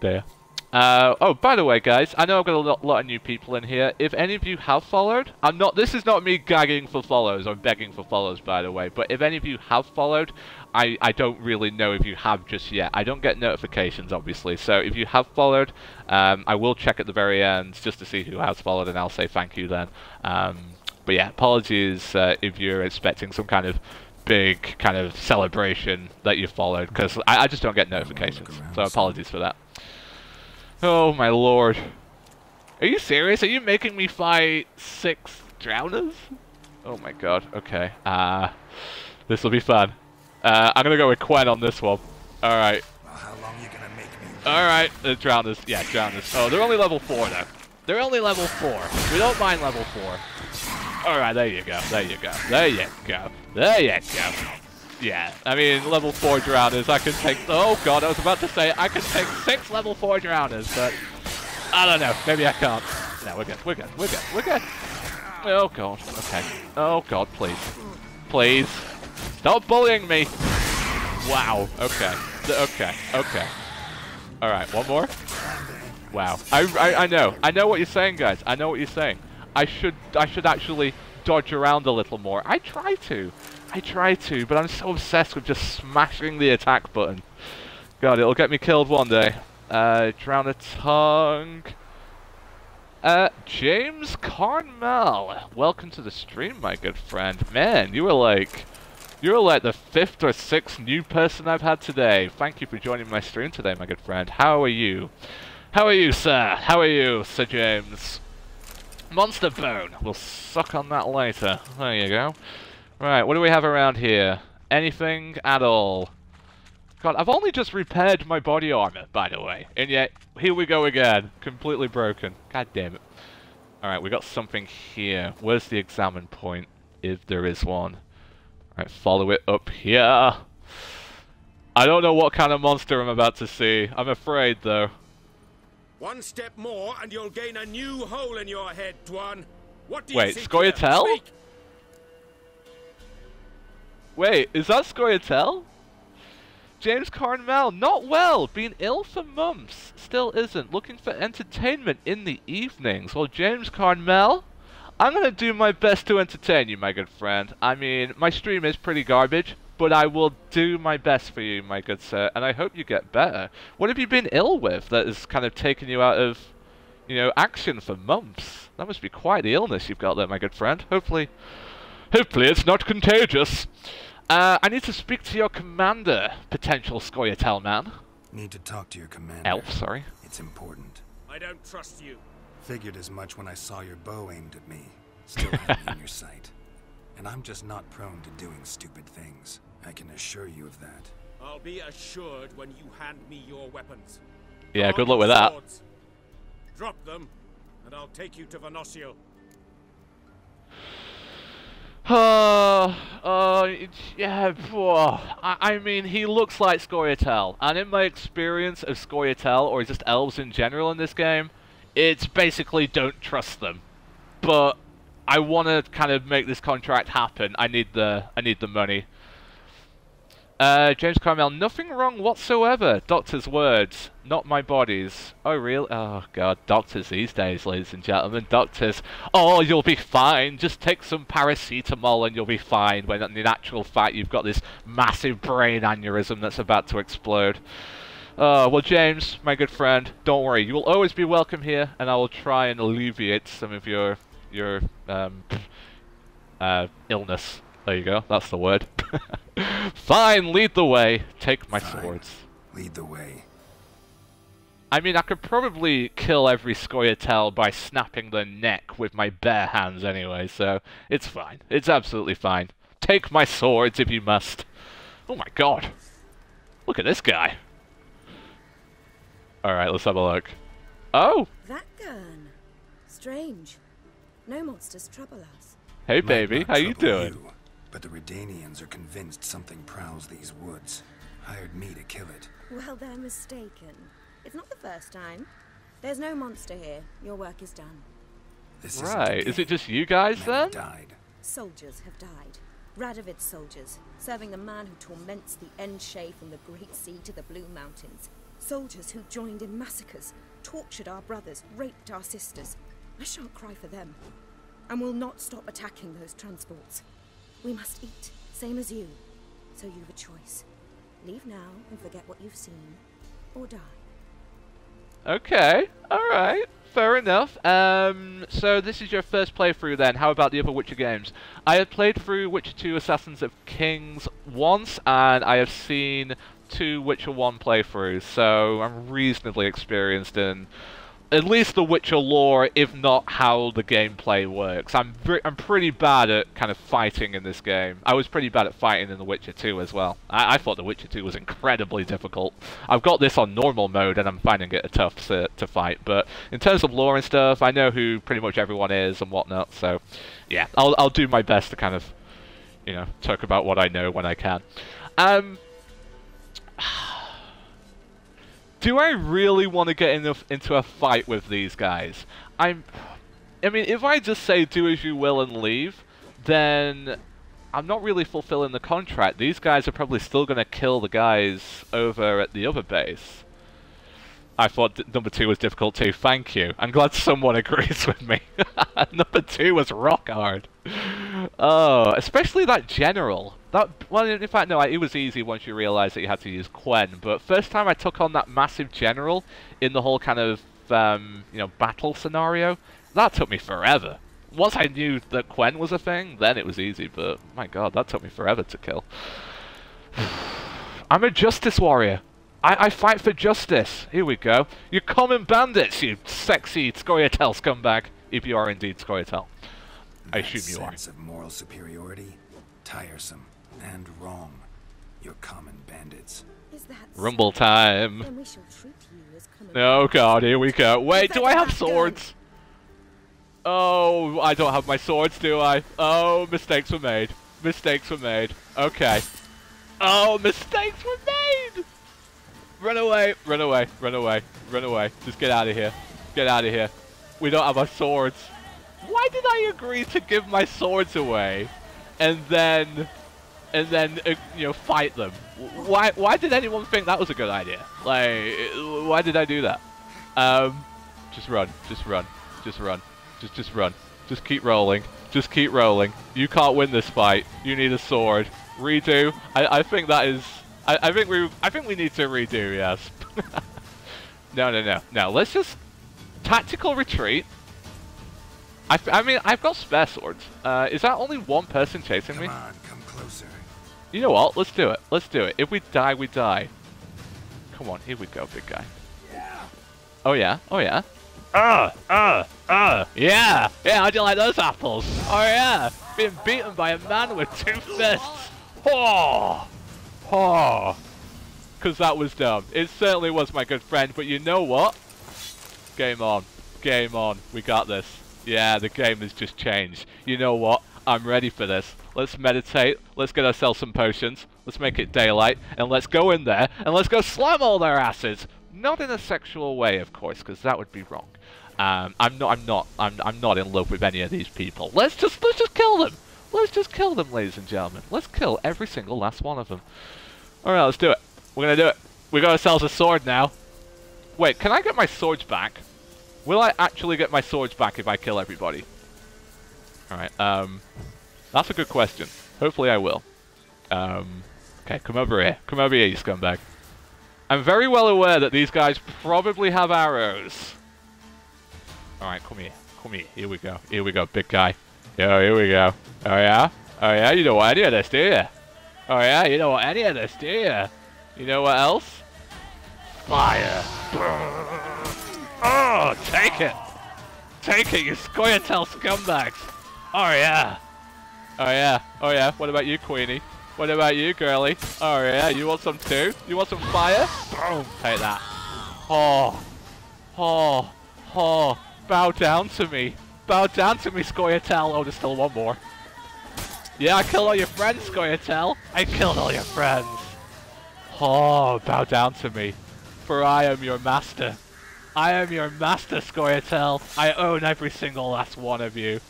Dear. Oh, by the way, guys, I know I've got a lot of new people in here. If any of you have followed, this is not me gagging for follows or begging for follows, by the way, but if any of you have followed, I don't really know if you have just yet. I don't get notifications, obviously, so if you have followed, I will check at the very end just to see who has followed, and I'll say thank you then. But yeah, apologies if you're expecting some kind of big kind of celebration that you followed, because I just don't get notifications, so apologies for that. Oh my lord. Are you serious? Are you making me fight 6 drowners? Oh my god, okay. This will be fun. I'm gonna go with Quen on this one. Alright. Well, how long are you gonna make me? Alright, the drowners. Yeah, drowners. Oh, they're only level 4 though. They're only level 4. We don't mind level 4. Alright, there you go, there you go, there you go, there you go. Yeah, I mean, level 4 drowners, I can take... Oh god, I was about to say, I could take 6 level 4 drowners, but... I don't know, maybe I can't. No, we're good, we're good, we're good, we're good. Oh god, okay. Oh god, please. Please. Stop bullying me! Wow, okay. Okay, okay. Alright, one more? Wow. I know what you're saying, guys. I know what you're saying. I should actually dodge around a little more. I try to, but I'm so obsessed with just smashing the attack button. God, it'll get me killed one day. Drown a tongue. James Carmel, welcome to the stream, my good friend. Man, you were like the 5th or 6th new person I've had today. Thank you for joining my stream today, my good friend. How are you? How are you, sir? How are you, Sir James? Monster Bone. We'll suck on that later. There you go. Right, what do we have around here? Anything at all? God, I've only just repaired my body armor, by the way. And yet, here we go again. Completely broken. God damn it. Alright, we got something here. Where's the examine point? If there is one. Alright, follow it up here. I don't know what kind of monster I'm about to see. I'm afraid, though. One step more and you'll gain a new hole in your head, Dwan. What do you think? Wait, Scoia'tael? Wait, is that Scoia'tael? James Carmel, not well, been ill for months, still isn't, looking for entertainment in the evenings. Well, James Carmel, I'm going to do my best to entertain you, my good friend. I mean, my stream is pretty garbage, but I will do my best for you, my good sir, and I hope you get better. What have you been ill with that has kind of taken you out of, you know, action for months? That must be quite the illness you've got there, my good friend. Hopefully it's not contagious. I need to speak to your commander, potential Scoia'tael man. Need to talk to your commander. Elf, sorry. It's important. I don't trust you. Figured as much when I saw your bow aimed at me. Still had me in your sight. And I'm just not prone to doing stupid things. I can assure you of that. I'll be assured when you hand me your weapons. Yeah, good luck with that. Drop them, and I'll take you to Venosio. Yeah, I mean, he looks like Scoia'tael, and in my experience of Scoia'tael, or just elves in general in this game, it's basically don't trust them. But I want to kind of make this contract happen. I need the money. James Carmel, nothing wrong whatsoever. Doctor's words, not my body's. Oh, real? Oh, God. Doctors these days, ladies and gentlemen. Doctors. Oh, you'll be fine. Just take some paracetamol and you'll be fine. When in actual fact, you've got this massive brain aneurysm that's about to explode. Well, James, my good friend, don't worry. You will always be welcome here, and I will try and alleviate some of your illness. There you go. That's the word. Fine, lead the way. Take my swords. Lead the way. I mean, I could probably kill every Scoia'tael by snapping their neck with my bare hands anyway, so it's fine. It's absolutely fine. Take my swords if you must. Oh my god. Look at this guy. Alright, let's have a look. Oh! That gun. Strange. No monsters trouble us. Hey baby, how you doing? You, but the Redanians are convinced something prowls these woods. Hired me to kill it. Well, they're mistaken. It's not the first time. There's no monster here. Your work is done. This right. Is it just you guys then? Died. Soldiers have died. Radovid soldiers, serving the man who torments the Enshay from the Great Sea to the Blue Mountains. Soldiers who joined in massacres, tortured our brothers, raped our sisters. I shan't cry for them. And will not stop attacking those transports. We must eat, same as you. So you have a choice. Leave now and forget what you've seen, or die. Okay, alright, fair enough. So this is your first playthrough then. How about the other Witcher games? I have played through Witcher 2 Assassins of Kings once, and I have seen 2 Witcher 1 playthroughs, so I'm reasonably experienced in at least the Witcher lore, if not how the gameplay works. I'm pretty bad at kind of fighting in this game. I was pretty bad at fighting in The Witcher 2 as well. I thought The Witcher 2 was incredibly difficult. I've got this on normal mode and I'm finding it tough to fight, but in terms of lore and stuff, I know who pretty much everyone is and whatnot, so yeah, I'll do my best to kind of, you know, talk about what I know when I can. Do I really want to get into a fight with these guys? I mean, if I just say do as you will and leave, then I'm not really fulfilling the contract. These guys are probably still going to kill the guys over at the other base. I thought number 2 was difficult too. Thank you. I'm glad someone agrees with me. Number 2 was rock hard. Oh, especially that general. Well, in fact, no, it was easy once you realised that you had to use Quen, but first time I took on that massive general in the whole kind of, you know, battle scenario, that took me forever. Once I knew that Quen was a thing, then it was easy, but my god, that took me forever to kill. I'm a justice warrior. I fight for justice. Here we go. You common bandits, you sexy Scoia'tael scumbag, if you are indeed Scoia'tael. I assume you are. That sense of moral superiority? Tiresome. And wrong, your common bandits. Rumble time. Then we shall treat you as common. Oh god, here we go. Wait, do I have swords? Oh, I don't have my swords, do I? Oh, mistakes were made. Mistakes were made. Okay. Oh, mistakes were made! Run away, run away, run away, run away. Just get out of here. Get out of here. We don't have our swords. Why did I agree to give my swords away and then you know, fight them? Why did anyone think that was a good idea? Like, why did I do that? Just run, just run, just run, just run, just keep rolling, just keep rolling. You can't win this fight. You need a sword. Redo. I think that is. I think we need to redo. Yes. No, no, no, no. Let's just tactical retreat. I mean, I've got spare swords. Is that only one person chasing me? Come on, come closer. You know what? Let's do it. Let's do it. If we die, we die. Come on, here we go, big guy. Yeah. Oh yeah. Oh yeah. Yeah. Yeah. How'd you like those apples? Oh yeah. Being beaten by a man with 2 fists. Oh. Oh. Because that was dumb. It certainly was, my good friend. But you know what? Game on. Game on. We got this. Yeah, the game has just changed. You know what? I'm ready for this. Let's meditate. Let's get ourselves some potions. Let's make it daylight. And let's go in there. And let's go slam all their asses. Not in a sexual way, of course, because that would be wrong. I'm not in love with any of these people. Let's just kill them. Let's just kill them, ladies and gentlemen. Let's kill every single last one of them. Alright, let's do it. We're gonna do it. We got ourselves a sword now. Wait, can I get my swords back? Will I actually get my swords back if I kill everybody? Alright, that's a good question. Hopefully I will. Okay, come over here. Come over here, you scumbag. I'm very well aware that these guys probably have arrows. Alright, come here. Come here. Here we go. Here we go, big guy. Yo, here we go. Oh yeah? Oh yeah, you don't want any of this, do you? Oh yeah, you don't want any of this, do you? You know what else? Fire! Oh, take it! Take it, you Scoia'tael scumbags! Oh yeah! Oh yeah, oh yeah, what about you, Queenie? What about you, girlie? Oh yeah, you want some too? You want some fire? Boom! Take that. Oh! Oh! Oh! Bow down to me! Bow down to me, Scoia'tael! Oh, there's still one more. Yeah, I killed all your friends, Scoia'tael! I killed all your friends! Oh, bow down to me, for I am your master. I am your master, Scoia'tael! I own every single last one of you.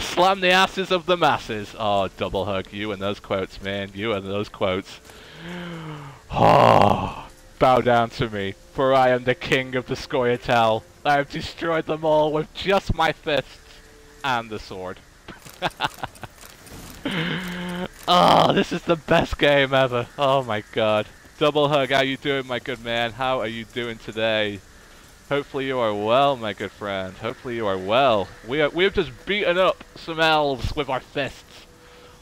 Slam the asses of the masses! Oh, double hug, you and those quotes, man. You and those quotes. Oh, bow down to me, for I am the king of the Scoia'tael. I have destroyed them all with just my fists and the sword. Oh, this is the best game ever. Oh my god. Double hug, how you doing, my good man? How are you doing today? Hopefully you are well, my good friend. Hopefully you are well. We have just beaten up some elves with our fists.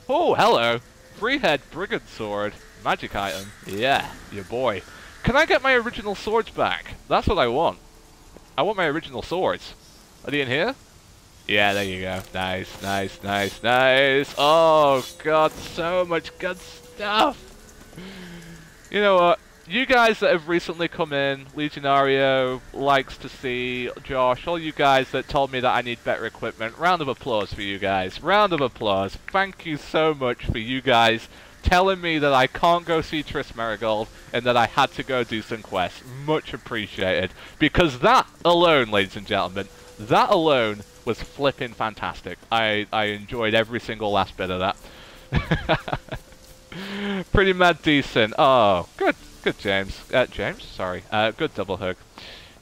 Oh, hello. Freehead Brigand Sword. Magic item. Yeah, your boy. Can I get my original swords back? That's what I want. I want my original swords. Are they in here? Yeah, there you go. Nice, nice, nice, nice. Oh god, so much good stuff. You know what? You guys that have recently come in, Legionario, likes to see, Josh, all you guys that told me that I need better equipment, round of applause for you guys. Round of applause. Thank you so much for you guys telling me that I can't go see Triss Merigold and that I had to go do some quests. Much appreciated. Because that alone, ladies and gentlemen, that alone was flipping fantastic. I enjoyed every single last bit of that. Pretty mad decent. Oh, good. Good, James. James? Sorry. Good double hug.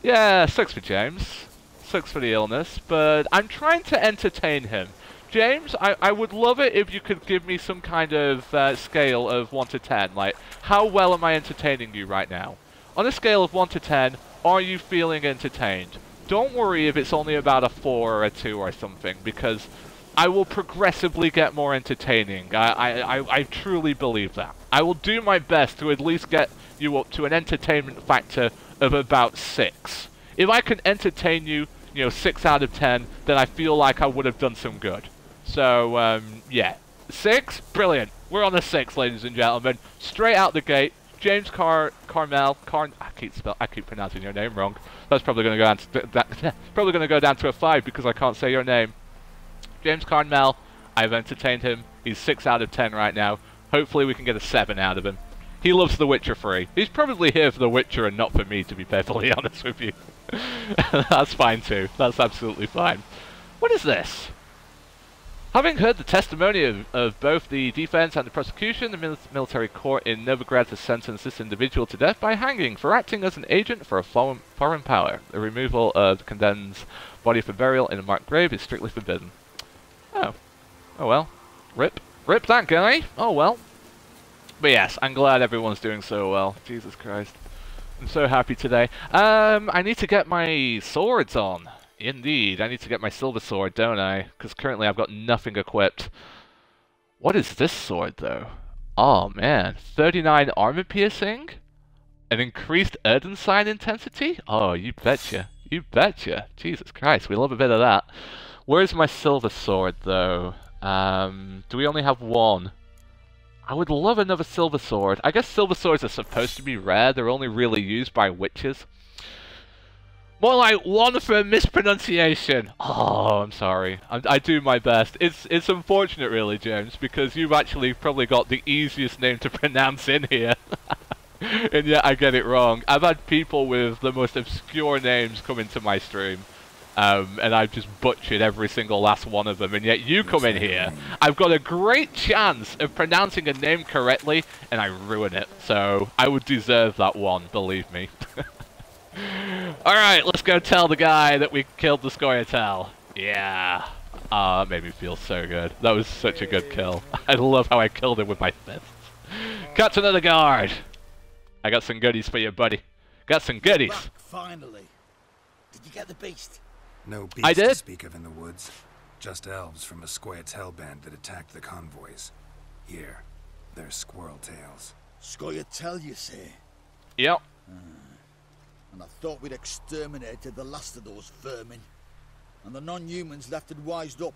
Yeah, sucks for James. Sucks for the illness, but I'm trying to entertain him. James, I would love it if you could give me some kind of scale of 1 to 10. Like, how well am I entertaining you right now? On a scale of 1 to 10, are you feeling entertained? Don't worry if it's only about a 4 or a 2 or something, because I will progressively get more entertaining. I truly believe that. I will do my best to at least get you up to an entertainment factor of about 6. If I can entertain you, you know, 6 out of 10, then I feel like I would have done some good. So, yeah. 6? Brilliant. We're on a 6, ladies and gentlemen. Straight out the gate. James Carmel, I keep pronouncing your name wrong. That's probably going to go down to probably going to go down to a 5 because I can't say your name. James Carmel, I've entertained him. He's 6 out of 10 right now. Hopefully we can get a 7 out of him. He loves The Witcher 3. He's probably here for The Witcher and not for me, to be perfectly honest with you. That's fine too. That's absolutely fine. What is this? Having heard the testimony of both the defense and the prosecution, the military court in Novigrad has sentenced this individual to death by hanging for acting as an agent for a foreign power. The removal of the condemned's body for burial in a marked grave is strictly forbidden. Oh. Oh well. Rip. Rip that guy. Oh well. But yes, I'm glad everyone's doing so well. Jesus Christ. I'm so happy today. I need to get my swords on. Indeed, I need to get my silver sword, don't I? Because currently I've got nothing equipped. What is this sword, though? Oh, man. 39 armor piercing? An increased Erdenside intensity? Oh, you betcha. You betcha. Jesus Christ, we love a bit of that. Where's my silver sword, though? Do we only have one? I would love another silver sword. I guess silver swords are supposed to be rare. They're only really used by witches. More like one for mispronunciation. Oh, I'm sorry. I do my best. It's unfortunate, really, James, because you've actually probably got the easiest name to pronounce in here. And yet I get it wrong. I've had people with the most obscure names come into my stream, and I've just butchered every single last one of them, and yet you come in here. I've got a great chance of pronouncing a name correctly, and I ruin it. So I would deserve that one, believe me. Alright, let's go tell the guy that we killed the Scoia'tael. Yeah. Ah, that made me feel so good. That was such a good kill. I love how I killed him with my fists. Captain of the Guard! I got some goodies for you, buddy. Got some goodies! Back, finally. Did you get the beast? No beast I did. To speak of in the woods. Just elves from a Scoia'tael band that attacked the convoys. Here, they're squirrel tails. Scoia'tael, you say? Yep. And I thought we'd exterminated the last of those vermin. And the non-humans left had wised up.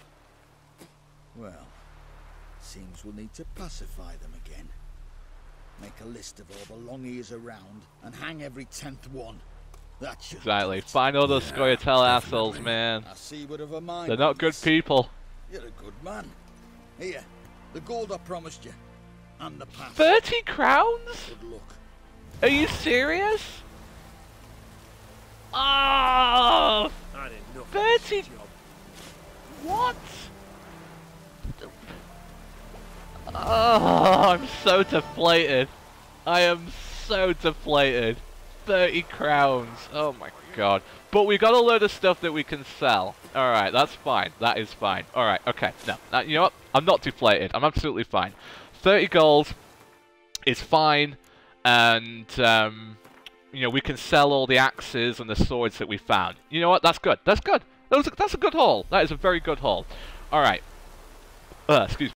Well, seems we'll need to pacify them again. Make a list of all the long ears around and hang every 10th one. That's exactly. Find all those Scoia'tael assholes, man. I see what of a mind. They're not good people. You're a good man. Here, the gold I promised you, and the pass. 30 crowns? Good luck. Are you serious? Ah! Oh, 30. What? Oh, I'm so deflated. I am so deflated. 30 crowns. Oh my god. But we got a load of stuff that we can sell. Alright, that's fine. That is fine. Alright, okay. No, now, you know what? I'm not deflated. I'm absolutely fine. 30 gold is fine. And, you know, we can sell all the axes and the swords that we found. You know what? That's good. That's good. That's a good haul. That is a very good haul. Alright. Excuse